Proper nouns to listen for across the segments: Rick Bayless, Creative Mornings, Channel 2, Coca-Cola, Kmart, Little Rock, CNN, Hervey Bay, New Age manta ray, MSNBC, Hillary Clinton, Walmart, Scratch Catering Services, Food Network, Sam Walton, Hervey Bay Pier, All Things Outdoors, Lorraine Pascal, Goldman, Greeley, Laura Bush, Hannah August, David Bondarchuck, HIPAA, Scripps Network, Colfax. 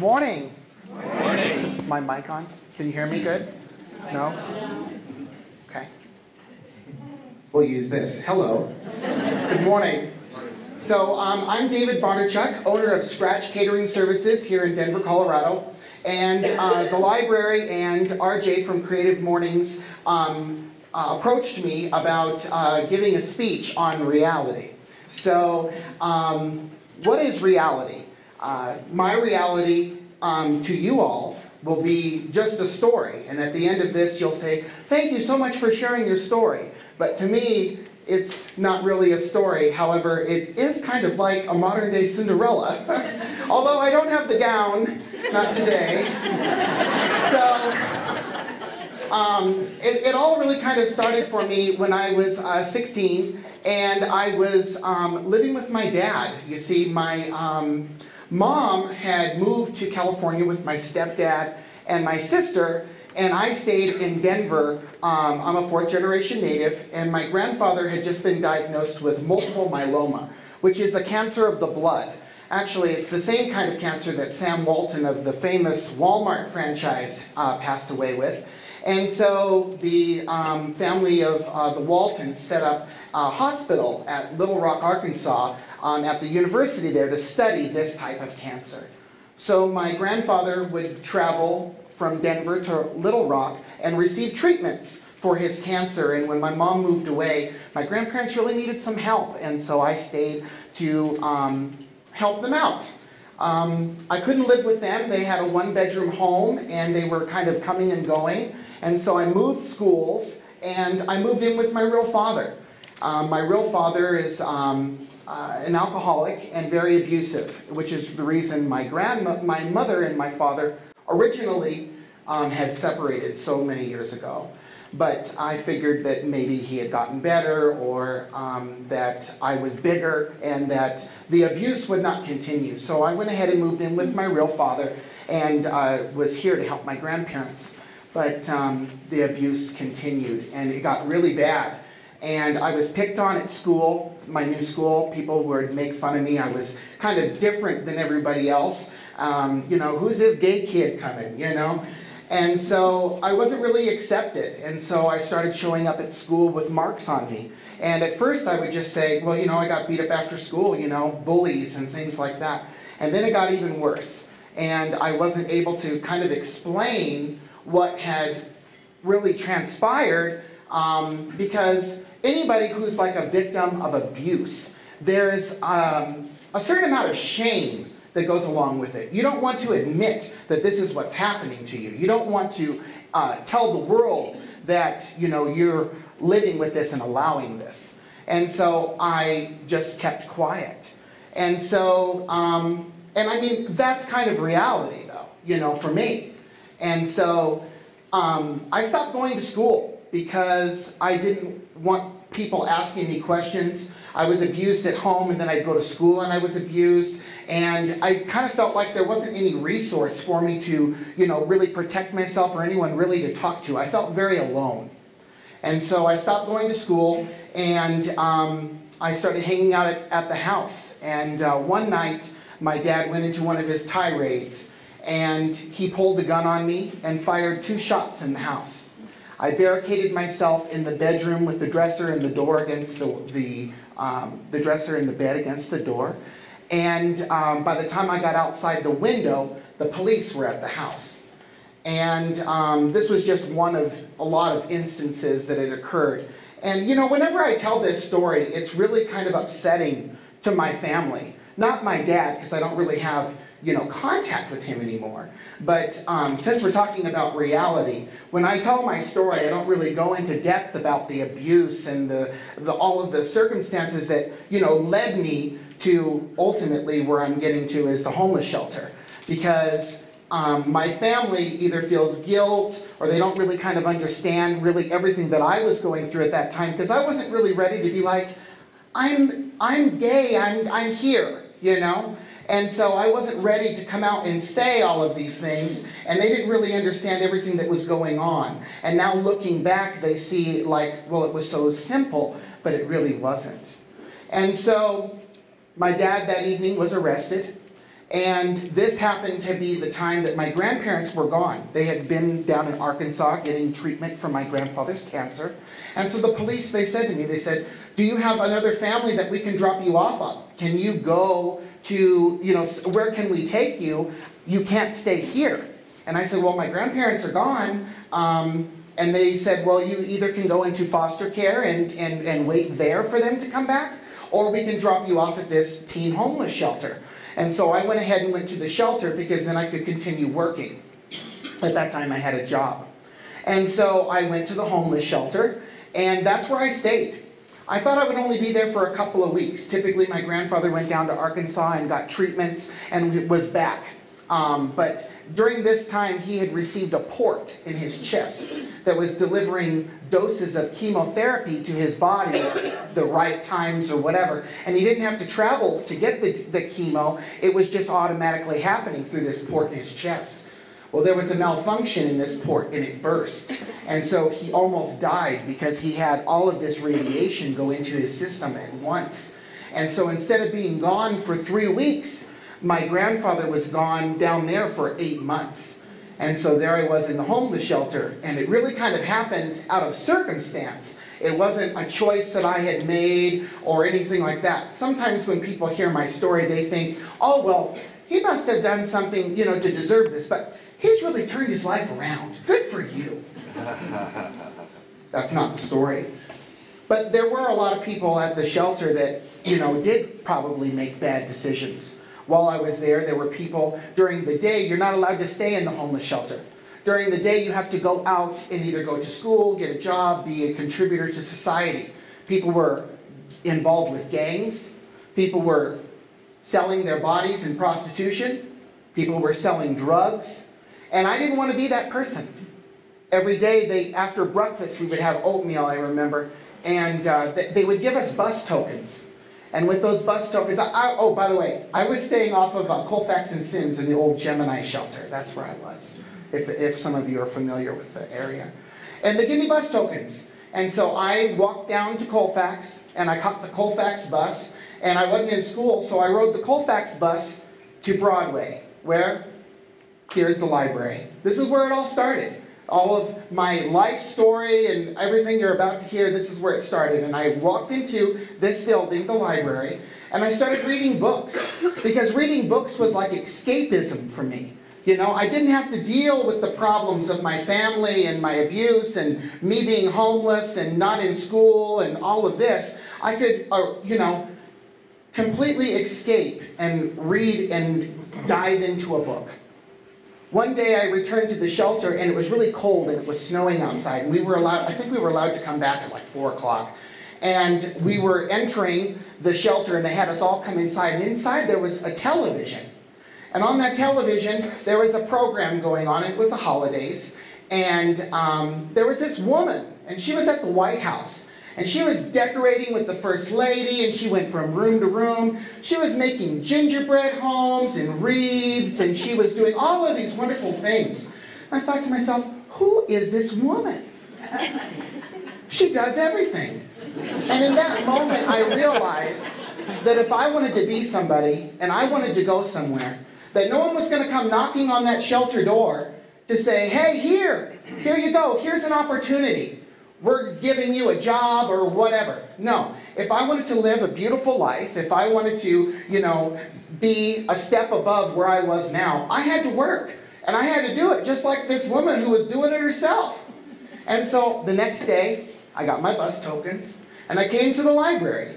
Morning. Morning. Is my mic on? Can you hear me good? No? Okay. We'll use this. Hello. Good morning. So I'm David Bondarchuck, owner of Scratch Catering Services here in Denver, Colorado. And the library and RJ from Creative Mornings approached me about giving a speech on reality. So what is reality? My reality to you all will be just a story. And at the end of this, you'll say, thank you so much for sharing your story. But to me, it's not really a story. However, it is kind of like a modern day Cinderella. Although I don't have the gown, not today. So it all really kind of started for me when I was 16. And I was living with my dad. You see, my mom had moved to California with my stepdad and my sister, and I stayed in Denver. I'm a fourth-generation native, and my grandfather had just been diagnosed with multiple myeloma, which is a cancer of the blood. Actually, it's the same kind of cancer that Sam Walton of the famous Walmart franchise passed away with. And so the family of the Waltons set up a hospital at Little Rock, Arkansas, at the university there to study this type of cancer. So my grandfather would travel from Denver to Little Rock and receive treatments for his cancer. And when my mom moved away, my grandparents really needed some help. And so I stayed to help them out. I couldn't live with them. They had a one-bedroom home, and they were kind of coming and going. And so I moved schools, and I moved in with my real father. My real father is an alcoholic and very abusive, which is the reason my mother and my father originally had separated so many years ago. But I figured that maybe he had gotten better, or that I was bigger and that the abuse would not continue. So I went ahead and moved in with my real father and was here to help my grandparents. But the abuse continued, and it got really bad. And I was picked on at school, my new school. People would make fun of me. I was kind of different than everybody else. You know, who's this gay kid coming, you know? And so I wasn't really accepted. And so I started showing up at school with marks on me. And at first I would just say, well, you know, I got beat up after school, you know, bullies and things like that. And then it got even worse. And I wasn't able to kind of explain what had really transpired, because anybody who's like a victim of abuse, there's a certain amount of shame that goes along with it. You don't want to admit that this is what's happening to you. You don't want to tell the world that, you know, you're living with this and allowing this. And so I just kept quiet. And so, and I mean, that's kind of reality though, you know, for me. And so I stopped going to school because I didn't want people asking me questions. I was abused at home, and then I'd go to school and I was abused. And I kind of felt like there wasn't any resource for me to, you know, really protect myself or anyone really to talk to. I felt very alone. And so I stopped going to school, and I started hanging out at the house. And one night, my dad went into one of his tirades, and he pulled a gun on me and fired 2 shots in the house. I barricaded myself in the bedroom with the dresser and the door against the dresser and the bed against the door. And by the time I got outside the window, the police were at the house. And this was just one of a lot of instances that had occurred. And you know, whenever I tell this story, it's really kind of upsetting to my family. Not my dad, because I don't really have, you know, contact with him anymore. But since we're talking about reality, when I tell my story, I don't really go into depth about the abuse and all of the circumstances that, you know, led me to ultimately where I'm getting to is the homeless shelter. Because my family either feels guilt, or they don't really kind of understand really everything that I was going through at that time, because I wasn't really ready to be like, I'm gay, I'm here, you know? And so I wasn't ready to come out and say all of these things, and they didn't really understand everything that was going on. And now looking back, they see like, well, it was so simple, but it really wasn't. And so my dad that evening was arrested, And this happened to be the time that my grandparents were gone. They had been down in Arkansas getting treatment for my grandfather's cancer. And so the police, they said to me, they said, do you have another family that we can drop you off of? Can you go to, you know, where can we take you? You can't stay here. And I said, well, my grandparents are gone. And they said, well, you either can go into foster care and wait there for them to come back, or we can drop you off at this teen homeless shelter. And so I went ahead and went to the shelter because then I could continue working. At that time I had a job. And so I went to the homeless shelter, and that's where I stayed. I thought I would only be there for a couple of weeks. Typically my grandfather went down to Arkansas and got treatments and was back. But during this time, he had received a port in his chest that was delivering doses of chemotherapy to his body at the right times or whatever. And he didn't have to travel to get the chemo. It was just automatically happening through this port in his chest. Well, there was a malfunction in this port, and it burst. And so he almost died because he had all of this radiation go into his system at once. And so instead of being gone for 3 weeks, my grandfather was gone down there for 8 months. And so there I was in the homeless shelter, and it really kind of happened out of circumstance. It wasn't a choice that I had made or anything like that. Sometimes when people hear my story, they think, oh, well, he must have done something, you know, to deserve this, but he's really turned his life around. Good for you. That's not the story. But there were a lot of people at the shelter that, you know, did probably make bad decisions. While I was there, there were people during the day. You're not allowed to stay in the homeless shelter. During the day, you have to go out and either go to school, get a job, be a contributor to society. People were involved with gangs. People were selling their bodies in prostitution. People were selling drugs. And I didn't want to be that person. Every day, after breakfast, we would have oatmeal, I remember, and they would give us bus tokens. And with those bus tokens, oh, by the way, I was staying off of Colfax and Sims in the old Gemini shelter. That's where I was, if some of you are familiar with the area. And they give me bus tokens. And so I walked down to Colfax, and I caught the Colfax bus. And I wasn't in school, so I rode the Colfax bus to Broadway, where here's the library. This is where it all started. All of my life story and everything you're about to hear, this is where it started. And I walked into this building, the library, and I started reading books. Because reading books was like escapism for me. You know, I didn't have to deal with the problems of my family and my abuse and me being homeless and not in school and all of this. I could, you know, completely escape and read and dive into a book. One day I returned to the shelter, and it was really cold, and it was snowing outside, and we were allowed, I think we were allowed to come back at like 4 o'clock. And we were entering the shelter, and they had us all come inside, and inside there was a television. And on that television, there was a program going on. It was the holidays, and there was this woman, and she was at the White House, and she was decorating with the First Lady, and she went from room to room. She was making gingerbread homes and wreaths, and she was doing all of these wonderful things. I thought to myself, who is this woman? She does everything. And in that moment, I realized that if I wanted to be somebody and I wanted to go somewhere, that no one was going to come knocking on that shelter door to say, hey, here you go, here's an opportunity. We're giving you a job or whatever. No, if I wanted to live a beautiful life, if I wanted to, you know, be a step above where I was now, I had to work. And I had to do it just like this woman who was doing it herself. And so the next day, I got my bus tokens, and I came to the library.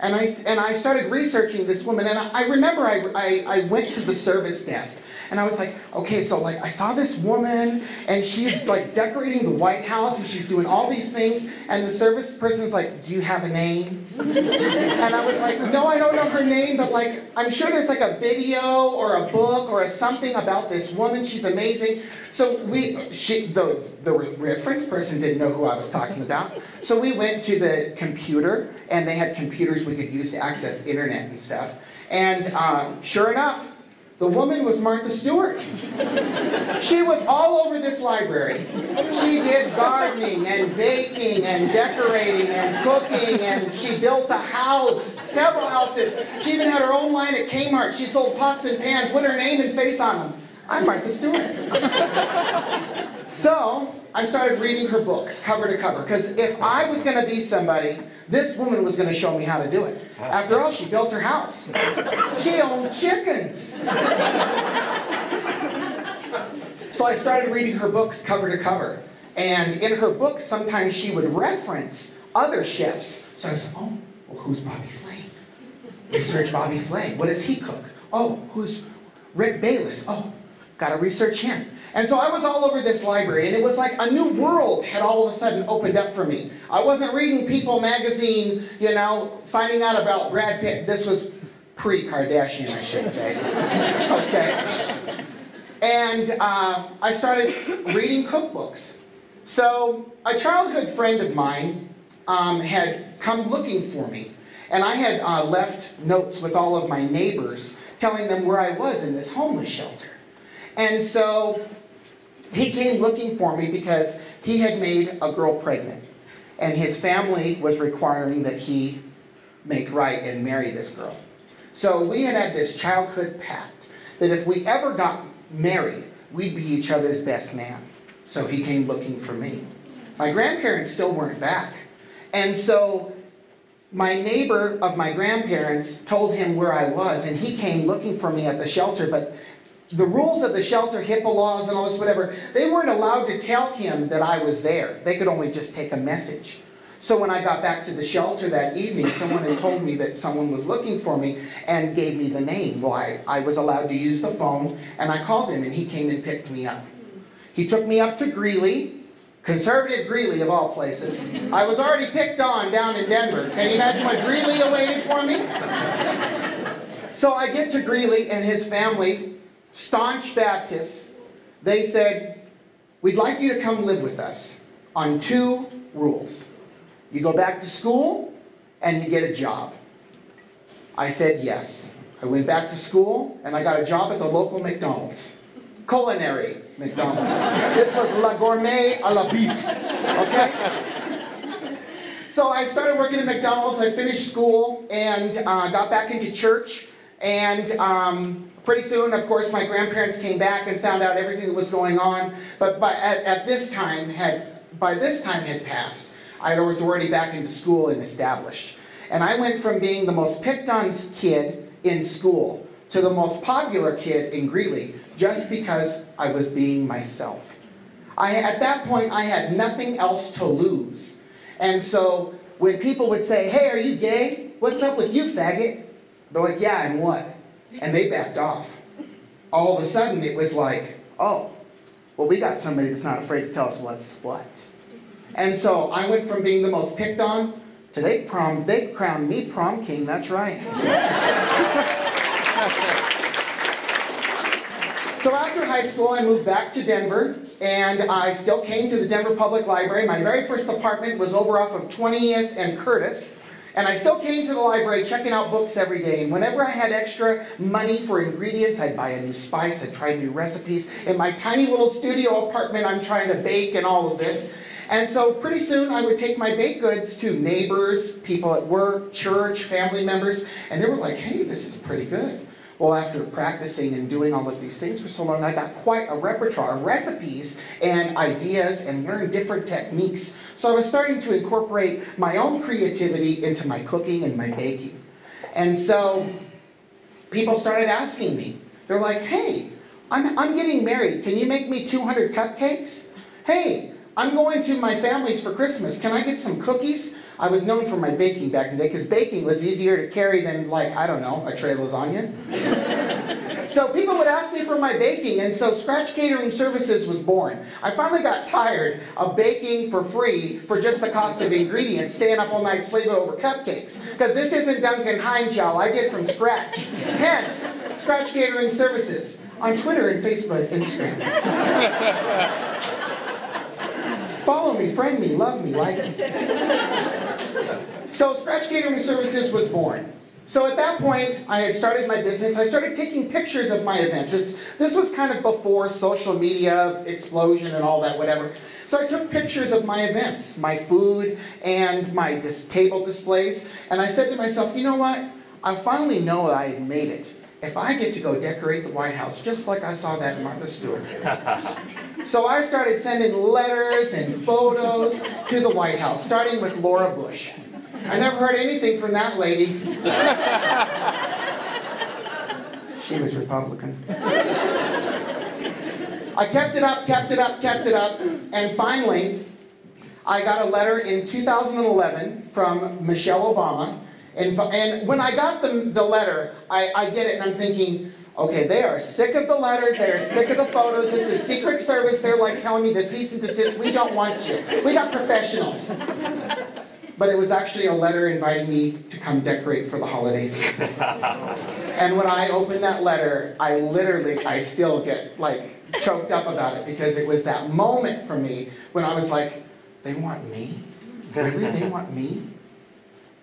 And I started researching this woman, and I remember I went to the service desk, and I was like, okay, so like I saw this woman, and she's like decorating the White House, and she's doing all these things, and the service person's like, do you have a name? And I was like, no, I don't know her name, but like I'm sure there's like a video or a book or something about this woman. She's amazing. So the reference person didn't know who I was talking about. So we went to the computer, and they had computers we could use to access internet and stuff. And sure enough, The woman was Martha Stewart. She was all over this library. She did gardening and baking and decorating and cooking, and she built a house, several houses. She even had her own line at Kmart. She sold pots and pans with her name and face on them. I'm Martha Stewart. So I started reading her books cover to cover, because if I was going to be somebody, this woman was going to show me how to do it. After all, she built her house. She owned chickens. So I started reading her books cover to cover. And in her books, sometimes she would reference other chefs. So I was like, oh, well, who's Bobby Flay? Research Bobby Flay. What does he cook? Oh, who's Rick Bayless? Oh, got to research him. And so I was all over this library, and it was like a new world had all of a sudden opened up for me. I wasn't reading People magazine, you know, finding out about Brad Pitt. This was pre-Kardashian, I should say. Okay. And I started reading cookbooks. So a childhood friend of mine had come looking for me, and I had left notes with all of my neighbors telling them where I was in this homeless shelter. And so he came looking for me because he had made a girl pregnant, and his family was requiring that he make right and marry this girl. So we had this childhood pact that if we ever got married, we'd be each other's best man. So he came looking for me. My grandparents still weren't back. And so my neighbor of my grandparents told him where I was, and he came looking for me at the shelter, but the rules of the shelter, HIPAA laws and all this whatever, they weren't allowed to tell him that I was there. They could only just take a message. So when I got back to the shelter that evening, someone had told me that someone was looking for me and gave me the name. Well, I was allowed to use the phone, and I called him, and he came and picked me up. He took me up to Greeley, conservative Greeley of all places. I was already picked on down in Denver. Can you imagine what Greeley awaited for me? So I get to Greeley, and his family, staunch Baptists, they said, we'd like you to come live with us on two rules. You go back to school and you get a job. I said yes. I went back to school and I got a job at the local McDonald's. Culinary McDonald's. This was La Gourmet à la Beef. Okay? So I started working at McDonald's. I finished school and got back into church, and pretty soon, of course, my grandparents came back and found out everything that was going on. But by this time had passed. I was already back into school and established. And I went from being the most picked on kid in school to the most popular kid in Greeley, just because I was being myself. At that point, I had nothing else to lose. And so when people would say, hey, are you gay? What's up with you, faggot? They're like, yeah, and what? And they backed off. All of a sudden, it was like, oh, well, we got somebody that's not afraid to tell us what's what. And so I went from being the most picked on to they crowned me prom king. That's right. So after high school, I moved back to Denver, and I still came to the Denver Public Library. My very first apartment was over off of 20th and Curtis. And I still came to the library checking out books every day. And whenever I had extra money for ingredients, I'd buy a new spice, I'd try new recipes. In my tiny little studio apartment, I'm trying to bake and all of this. And so pretty soon I would take my baked goods to neighbors, people at work, church, family members, and they were like, hey, this is pretty good. Well, after practicing and doing all of these things for so long, I got quite a repertoire of recipes and ideas and learned different techniques. So I was starting to incorporate my own creativity into my cooking and my baking. And so people started asking me. They're like, hey, I'm getting married. Can you make me 200 cupcakes? Hey, I'm going to my family's for Christmas. Can I get some cookies? I was known for my baking back in the day, because baking was easier to carry than, like, I don't know, a tray of lasagna. So people would ask me for my baking, and so Scratch Catering Services was born. I finally got tired of baking for free for just the cost of ingredients, staying up all night slaving over cupcakes. Because this isn't Duncan Hines, y'all. I did from scratch. Hence, Scratch Catering Services on Twitter and Facebook, Instagram. Follow me, friend me, love me, like me. So Scratch Catering Services was born. So at that point, I had started my business. I started taking pictures of my event. This was kind of before social media explosion and all that, whatever. So I took pictures of my events, my food, and my table displays. And I said to myself, you know what? I finally know I had made it. If I get to go decorate the White House just like I saw that Martha Stewart do. So I started sending letters and photos to the White House, starting with Laura Bush. I never heard anything from that lady. She was Republican. I kept it up, kept it up, kept it up, and finally, I got a letter in 2011 from Michelle Obama, and when I got the letter, I get it and I'm thinking, okay, they are sick of the letters, they are sick of the photos, this is Secret Service, they're like telling me to cease and desist, we don't want you, we got professionals. But it was actually a letter inviting me to come decorate for the holiday season. And when I opened that letter, I still get like choked up about it, because it was that moment for me when I was like, they want me? Really, they want me?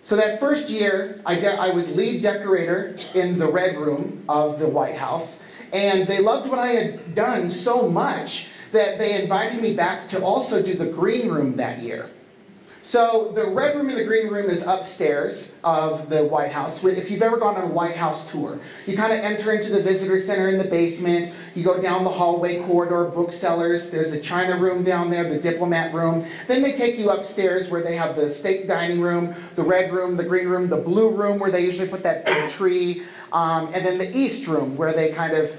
So that first year, I was lead decorator in the Red Room of the White House, and they loved what I had done so much that they invited me back to also do the Green Room that year. So the Red Room and the Green Room is upstairs of the White House. If you've ever gone on a White House tour, you kind of enter into the visitor center in the basement, you go down the hallway corridor, booksellers, there's the China Room down there, the Diplomat Room. Then they take you upstairs where they have the State Dining Room, the Red Room, the Green Room, the Blue Room where they usually put that big tree, and then the East Room where they kind of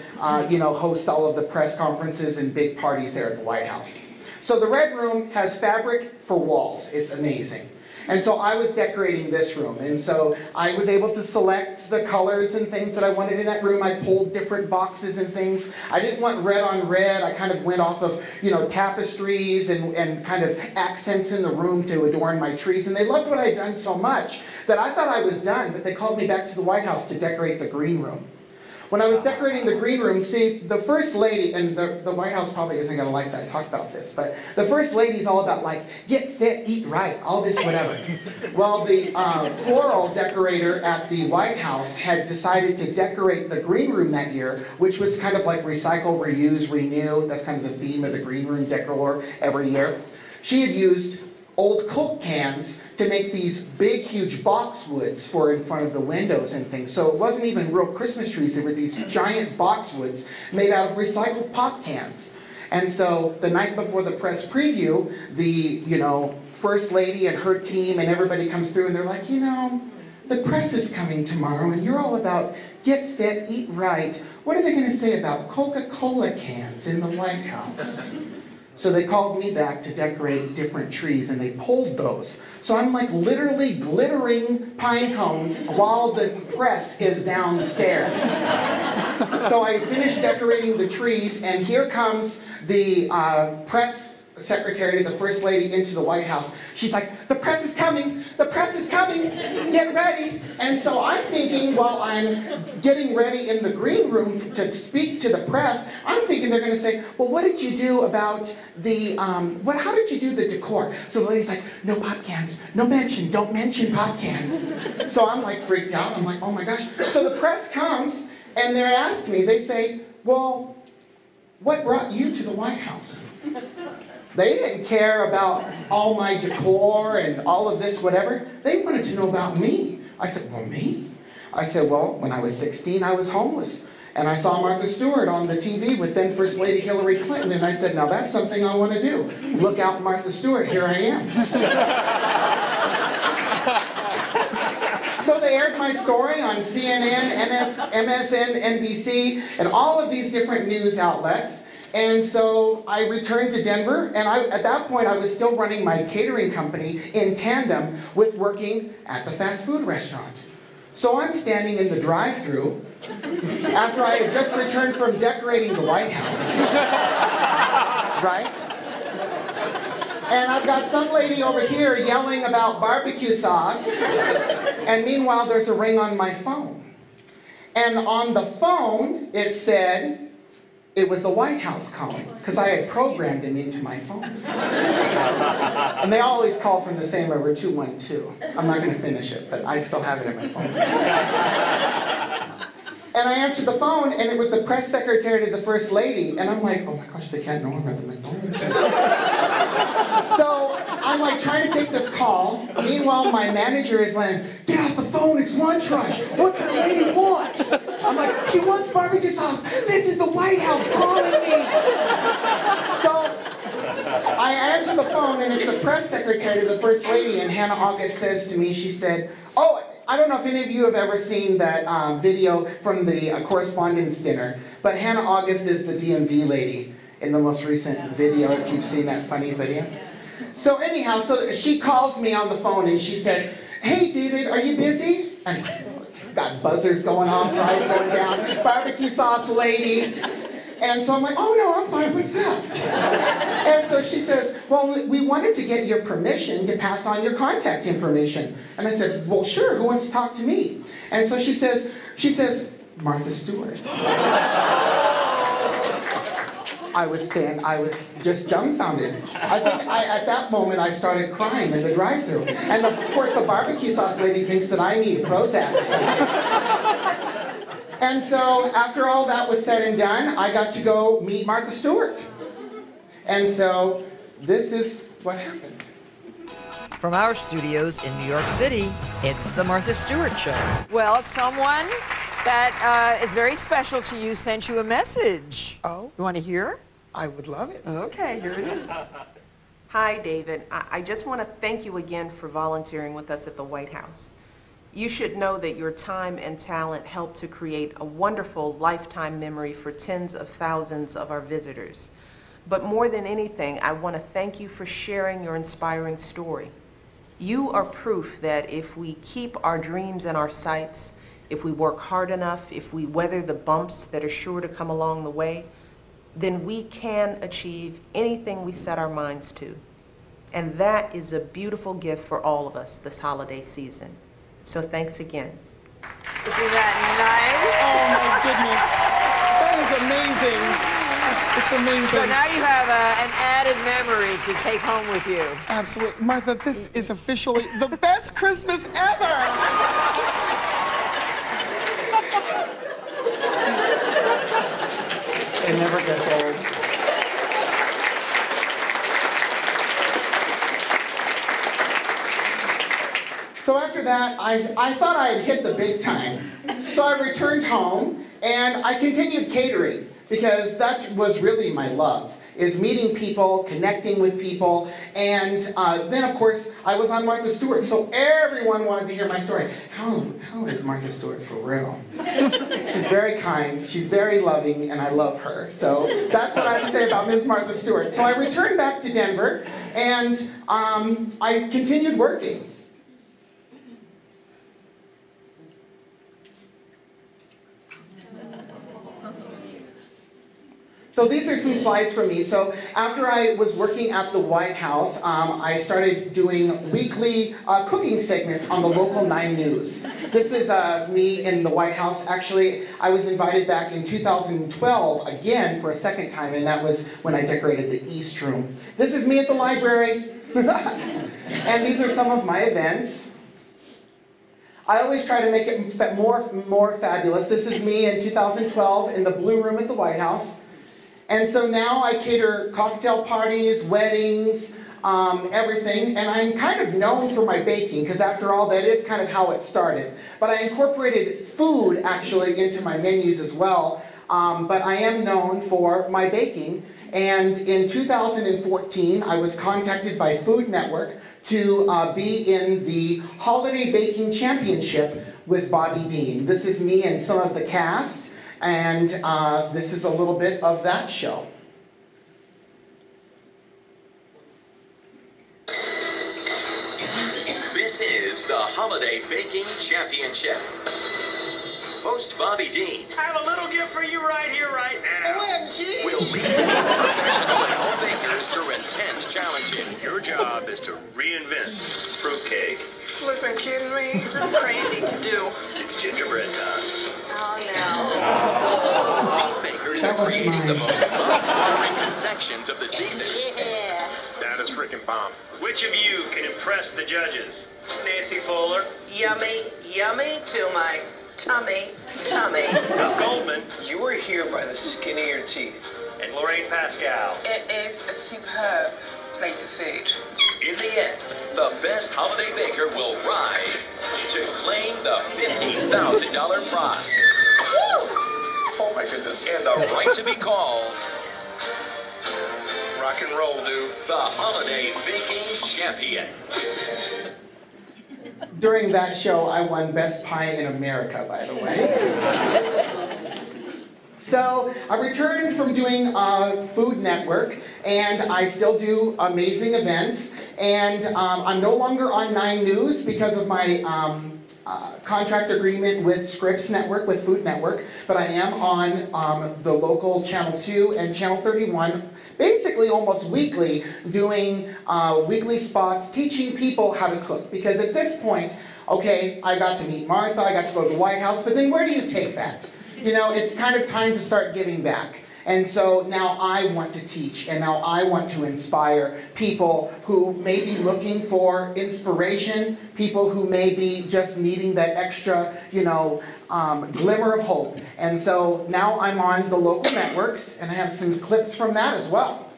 host all of the press conferences and big parties there at the White House. So the Red Room has fabric for walls. It's amazing. And so I was decorating this room. And so I was able to select the colors and things that I wanted in that room. I pulled different boxes and things. I didn't want red on red. I kind of went off of, tapestries and kind of accents in the room to adorn my trees. And they loved what I had done so much that I thought I was done, but they called me back to the White House to decorate the Green Room. When I was decorating the Green Room, see, the first lady, and the White House probably isn't going to like that I talked about this, but the first lady's all about, get fit, eat right, all this whatever. Well, the floral decorator at the White House had decided to decorate the Green Room that year, which was kind of like recycle, reuse, renew. That's kind of the theme of the Green Room decor every year. She had used old Coke cans to make these big, huge boxwoods for in front of the windows and things. So it wasn't even real Christmas trees. They were these giant boxwoods made out of recycled pop cans. And so the night before the press preview, the, First Lady and her team and everybody comes through and they're like, the press is coming tomorrow and you're all about get fit, eat right. What are they going to say about Coca-Cola cans in the White House? So they called me back to decorate different trees, and they pulled those. So I'm like literally glittering pine cones while the press is downstairs. So I finished decorating the trees, and here comes the press secretary to the First Lady into the White House. She's like, the press is coming, the press is coming, get ready. And so I'm thinking, while I'm getting ready in the Green Room to speak to the press, I'm thinking they're going to say, well, what did you do about the, how did you do the decor? So the lady's like, no pop cans, no mention, don't mention pop cans. So I'm like freaked out, I'm like, oh my gosh. So the press comes and they ask me, they say, well, what brought you to the White House? They didn't care about all my decor and all of this, whatever. They wanted to know about me. I said, well, me? I said, well, when I was 16, I was homeless. And I saw Martha Stewart on the TV with then First Lady Hillary Clinton. And I said, now that's something I want to do. Look out, Martha Stewart, here I am. So they aired my story on CNN, MSNBC, and all of these different news outlets. And so I returned to Denver, and at that point I was still running my catering company in tandem with working at the fast food restaurant. So I'm standing in the drive-thru after I had just returned from decorating the White House, right? And I've got some lady over here yelling about barbecue sauce, and meanwhile there's a ring on my phone. And on the phone it said, It was the White House calling, because I had programmed him into my phone. And they always call from the same over 212. I'm not going to finish it, but I still have it in my phone. And I answered the phone, and it was the press secretary to the First Lady, and I'm like, oh my gosh, they can't know I'm at the McDonald's. So I'm like trying to take this call. Meanwhile, my manager is like, get off the phone, it's lunch rush. What's the lady want? I'm like, she wants barbecue sauce. This is the White House calling me. So I answer the phone, and it's the press secretary to the First Lady, and Hannah August says to me, she said, oh, I don't know if any of you have ever seen that video from the correspondence dinner, but Hannah August is the DMV lady in the most recent video, if you've seen that funny video. So anyhow, so she calls me on the phone and she says, hey David, are you busy? And got buzzers going off, fries going down, barbecue sauce lady. And so I'm like, oh no, I'm fine, what's up? And so she says, well, we wanted to get your permission to pass on your contact information. And I said, well sure, who wants to talk to me? And so she says, Martha Stewart. I was just dumbfounded. I think at that moment I started crying in the drive-thru. And of course the barbecue sauce lady thinks that I need Prozac or something. And so after all that was said and done, I got to go meet Martha Stewart. And so this is what happened. From our studios in New York City, it's The Martha Stewart Show. Well, someone that is very special to you sent you a message. Oh? You want to hear? I would love it. Okay, here it is. Hi, David. I just want to thank you again for volunteering with us at the White House. You should know that your time and talent helped to create a wonderful lifetime memory for tens of thousands of our visitors. But more than anything, I want to thank you for sharing your inspiring story. You are proof that if we keep our dreams in our sights, if we work hard enough, if we weather the bumps that are sure to come along the way, then we can achieve anything we set our minds to. And that is a beautiful gift for all of us this holiday season. So thanks again. Isn't that nice? Oh my goodness. That is amazing. It's amazing. So now you have an added memory to take home with you. Absolutely. Martha, this is officially the best Christmas ever. It never gets old. So after that, I thought I had hit the big time. So I returned home and I continued catering because that was really my love, is meeting people, connecting with people, and then of course I was on Martha Stewart, so everyone wanted to hear my story. How is Martha Stewart for real? She's very kind, she's very loving, and I love her. So that's what I have to say about Miss Martha Stewart. So I returned back to Denver, and I continued working. So these are some slides from me. So after I was working at the White House, I started doing weekly cooking segments on the local 9 News. This is me in the White House. Actually, I was invited back in 2012 again for a second time, and that was when I decorated the East Room. This is me at the library. And these are some of my events. I always try to make it more fabulous. This is me in 2012 in the Blue Room at the White House. And so now I cater cocktail parties, weddings, everything, and I'm kind of known for my baking, because after all, that is kind of how it started. But I incorporated food, actually, into my menus as well, but I am known for my baking. And in 2014, I was contacted by Food Network to be in the Holiday Baking Championship with Bobby Deen. This is me and some of the cast. And this is a little bit of that show. This is the Holiday Baking Championship. Host Bobby Deen. I have a little gift for you right here, right now. OMG! We'll lead professional home bakers through intense challenges. Your job is to reinvent fruitcake. Flippin' kidding me? This is crazy to do. It's gingerbread time. Oh, no. These bakers Guys are creating the most mouth-watering confections of the season. Yeah. That is freaking bomb. Which of you can impress the judges? Nancy Fuller. Yummy, yummy to my tummy, tummy. Goldman, you were here by the skin of your teeth. And Lorraine Pascal. It is a superb plate of food. In the end, the best holiday baker will rise to claim the $50,000 prize. Oh my goodness. And the right to be called rock and roll, dude. The Holiday Baking Champion. During that show, I won Best Pie in America, by the way. So I returned from doing Food Network, and I still do amazing events. And I'm no longer on 9 News because of my contract agreement with Scripps Network, with Food Network, but I am on the local Channel 2 and Channel 31, basically almost weekly, doing weekly spots, teaching people how to cook. Because at this point, okay, I got to meet Martha, I got to go to the White House, but then where do you take that? You know, it's kind of time to start giving back. And so now I want to teach, and now I want to inspire people who may be looking for inspiration, people who may be just needing that extra, you know, glimmer of hope. And so now I'm on the local networks, and I have some clips from that as well.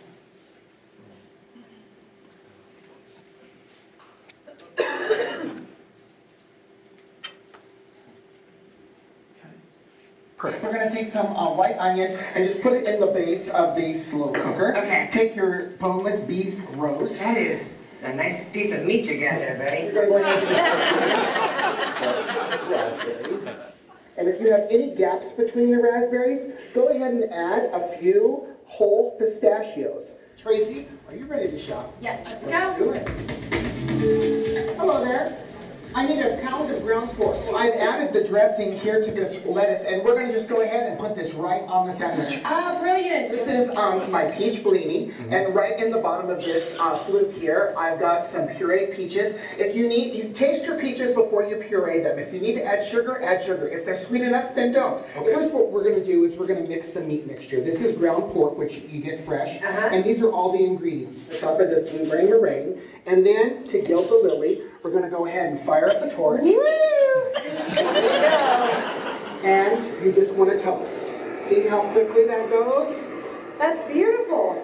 We're going to take some white onion and just put it in the base of the slow cooker. Okay. Take your boneless beef roast. That is a nice piece of meat you got there, buddy. You're going to raspberries. And if you have any gaps between the raspberries, go ahead and add a few whole pistachios. Tracy, are you ready to shop? Yes, let's go. Let's do it. Hello there. I need a pound of ground pork. I've added the dressing here to this lettuce, and we're going to just go ahead and put this right on the sandwich. Ah, brilliant! This is my peach bellini, and right in the bottom of this fluke here, I've got some pureed peaches. If you need, you taste your peaches before you puree them. If you need to add sugar, add sugar. If they're sweet enough, then don't. Okay. First, what we're going to do is we're going to mix the meat mixture. This is ground pork, which you get fresh, and these are all the ingredients. On top of this blueberry meringue, and then to gild the lily, we're going to go ahead and fire up the torch. And you just want to toast. See how quickly that goes? That's beautiful.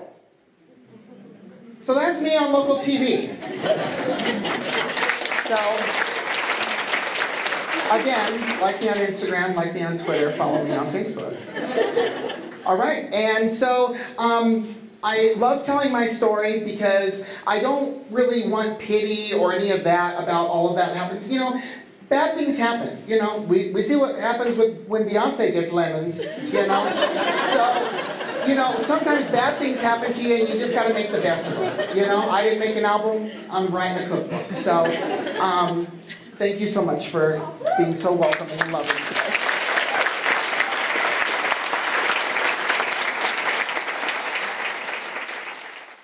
So that's me on local TV. So, again, like me on Instagram, like me on Twitter, follow me on Facebook. All right, and so, I love telling my story because I don't really want pity or any of that about all of that happens. You know, bad things happen. You know, we see what happens with when Beyonce gets lemons, you know? So, you know, sometimes bad things happen to you and you just gotta make the best of it. You know, I didn't make an album, I'm writing a cookbook. So, thank you so much for being so welcoming and loving today.